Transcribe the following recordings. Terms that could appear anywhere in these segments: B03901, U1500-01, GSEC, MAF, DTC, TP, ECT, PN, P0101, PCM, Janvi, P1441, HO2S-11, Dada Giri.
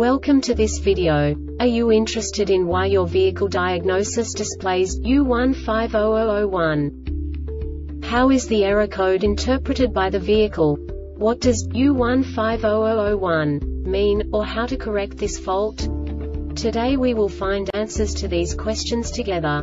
Welcome to this video. Are you interested in why your vehicle diagnosis displays U1500-01? How is the error code interpreted by the vehicle? What does U1500-01 mean, or how to correct this fault? Today we will find answers to these questions together.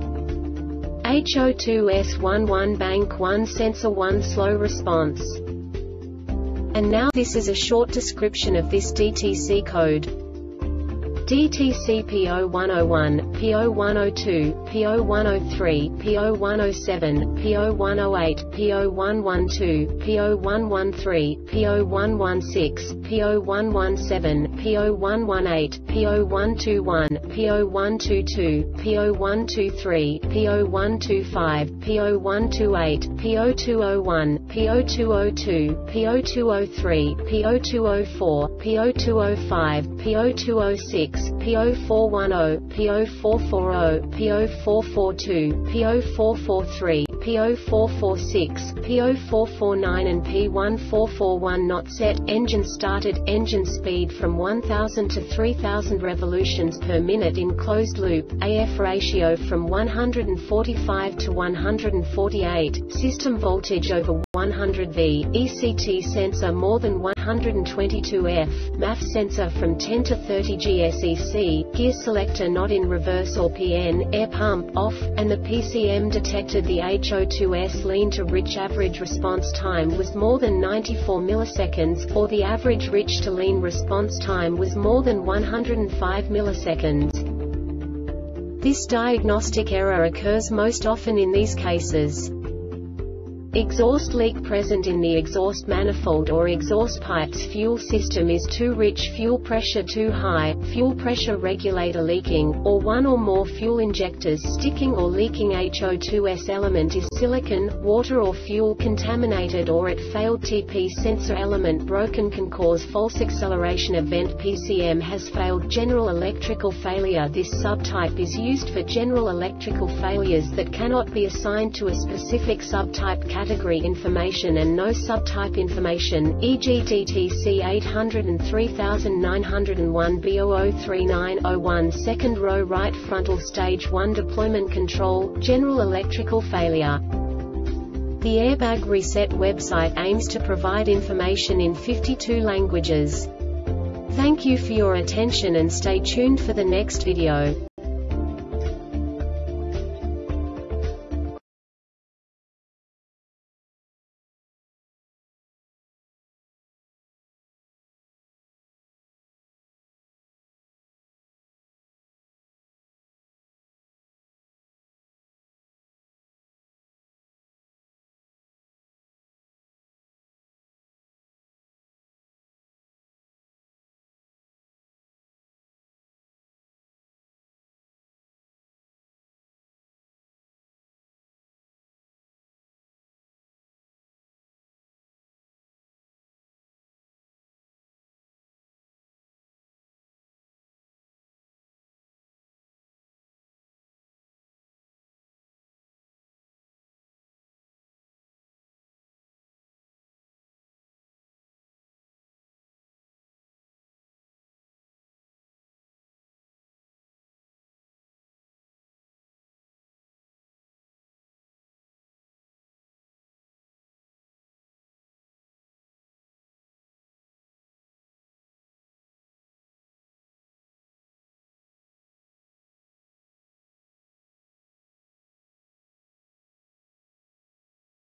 HO2S-11 bank 1 sensor 1 slow response. And now this is a short description of this DTC code. DTC P0101, P0102, P0103, P0107, P0108, P0112, P0113, P0116, P0117, P0118, P0121, P0122, P0123, P0125, P0128, P0201, P0202, P0203, P0204, P0205, P0206, P0410, P0440, P0442, P0443, P0446, P0449 and P1441 not set. Engine started. Engine speed from 1000 to 3000 revolutions per minute in closed loop. AF ratio from 145 to 148. System voltage over 100 V. ECT sensor more than 122 F. MAF sensor from 10 to 30 GSEC. Gear selector not in reverse or PN. Air pump off, and the PCM detected the HO2S lean to rich average response time was more than 94 milliseconds, or the average rich to lean response time was more than 105 milliseconds. This diagnostic error occurs most often in these cases. Exhaust leak present in the exhaust manifold or exhaust pipes. Fuel system is too rich, fuel pressure too high, fuel pressure regulator leaking, or one or more fuel injectors sticking or leaking. HO2S element is silicon, water or fuel contaminated or it failed. TP sensor element broken can cause false acceleration event. PCM has failed. General electrical failure. This subtype is used for general electrical failures that cannot be assigned to a specific subtype. Category information and no subtype information, e.g. DTC 803901 B03901. Second row right frontal stage 1 deployment control, general electrical failure. The Airbag Reset website aims to provide information in 52 languages. Thank you for your attention and stay tuned for the next video.